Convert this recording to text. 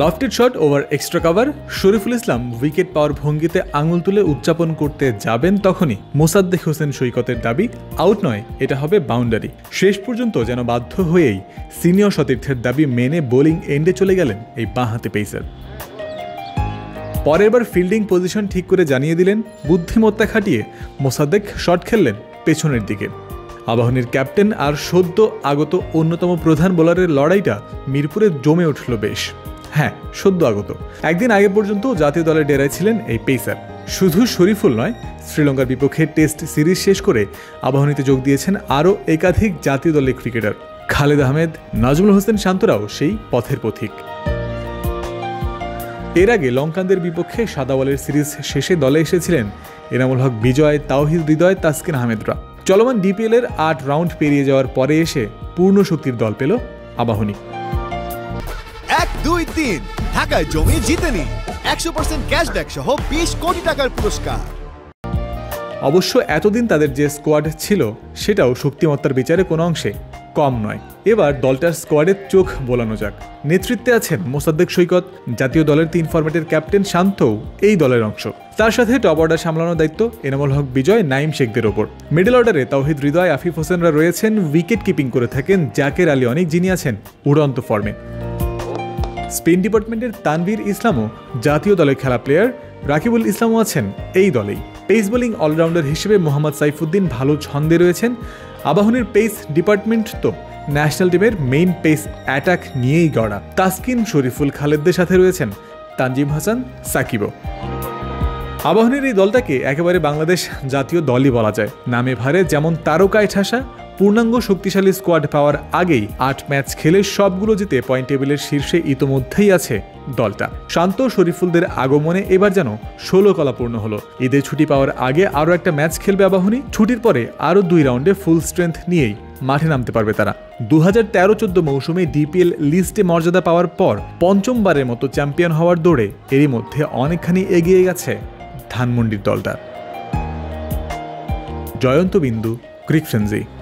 Lofted shot over extra cover, Shoriful Islam wicket পাওয়ার ভঙ্গিতে আঙুল তুলে উদযাপন করতে যাবেন তখনই মোসাদ্দেক হোসেন সৈকতের দাবি আউট নয়, এটা হবে বাউন্ডারি। শেষ পর্যন্ত যেন বাধ্য হয়েই সিনিয়র সতীর্থের দাবি মেনে বোলিং এন্ডে চলে গেলেন এই বাঁহাতি পেসার। পরের বার ফিল্ডিং পজিশন ঠিক করে জানিয়ে দিলেন, বুদ্ধিমত্তা খাটিয়ে মোসাদ্দেক শট খেললেন পেছনের দিকে। আবাহনীর ক্যাপ্টেন আর সদ্য আগত অন্যতম প্রধান বোলারের লড়াইটা মিরপুরে জমে উঠল বেশ। হ্যাঁ, সদ্য আগত, একদিন আগে পর্যন্ত জাতীয় দলের ডেরায় ছিলেন এই পেসার। শুধু শরীফুল নয়, শ্রীলঙ্কার বিপক্ষে টেস্ট সিরিজ শেষ করে আবাহনীতে যোগ দিয়েছেন আরও একাধিক জাতীয় দলের ক্রিকেটার। খালেদ আহমেদ, নাজমুলহোসেইনশান্তরাও সেই পথের পথিক। এর আগে লঙ্কানদের বিপক্ষে সাদা বলের সিরিজ শেষে দলে এসেছিলেন এনামুল হক বিজয়, তাওহিদ হৃদয়, তাসকিন আহমেদরা। চলমান ডিপিএলের ৮ রাউন্ড পেরিয়ে যাওয়ার পরে এসে পূর্ণ শক্তির দল পেল আবাহনী। 1, 2, 3 ঢাকায় জমি জিতে নিন 100% ক্যাশব্যাক সহ 20 কোটি টাকার পুরস্কার। অবশ্য এতদিন তাদের যে স্কোয়াড ছিল সেটাও শক্তিমত্তার বিচারে কোনো অংশে কম নয়। এবার দলটার স্কোয়াডের চোখ বোলানো যাক। নেতৃত্বে আছেন মোসাদ্দেক সৈকত, জাতীয় দলের 3 ফরম্যাটের ক্যাপ্টেন শান্তও এই দলের অংশ। তার সাথে টপ অর্ডার সামলানোর দায়িত্ব এনামুল হক বিজয়, নাইম শেখদের ওপর। মিডল অর্ডারে তাওহিদ হৃদয়, আফিফ হোসেনরা রয়েছেন। উইকেট কিপিং করে থাকেন জাকের আলী অনেক, যিনি আছেন উড়ন্ত ফর্মে। স্পিন ডিপার্টমেন্টের তানভীর ইসলামও জাতীয় দলে খেলা প্লেয়ার, রাকিবুল ইসলামও আছেন এই দলেই। পেস বোলিং অলরাউন্ডার হিসেবে মোহাম্মদ সাইফুদ্দিন ভালো ছন্দে রয়েছেন। আবাহনীর পেস ডিপার্টমেন্ট তো ন্যাশনাল টিমের মেইন পেস অ্যাটাক নিয়েই গড়া। তাসকিন, শরীফুল, খালেদদের সাথে রয়েছেন তানজিম হাসান, সাকিবও। আবাহনীর এই দলটাকে একেবারে বাংলাদেশ জাতীয় দলই বলা যায়। নামে ভারে যেমন তারকায় ঠাসা, পূর্ণাঙ্গ শক্তিশালী স্কোয়াড পাওয়ার আগেই 8 ম্যাচ খেলে সবগুলো জিতে পয়েন্ট টেবিলের শীর্ষে ইতোমধ্যেই আছে দলটা। শান্ত, শরীফুলদের আগমনে এবার যেন 16 কলা পূর্ণ হলো। ঈদের ছুটি পাওয়ার আগে আরও একটা ম্যাচ খেলবে আবাহনী। ছুটির পরে আরও 2 রাউন্ডে ফুল স্ট্রেংথ নিয়েই মাঠে নামতে পারবে তারা। 2013-14 মৌসুমে ডিপিএল লিস্টে মর্যাদা পাওয়ার পর ৫ম বারের মতো চ্যাম্পিয়ন হওয়ার দৌড়ে এরই মধ্যে অনেকখানি এগিয়ে গেছে ধানমন্ডির দলটা। জয়ন্ত বিন্দু, ক্রিকফ্রেঞ্জি।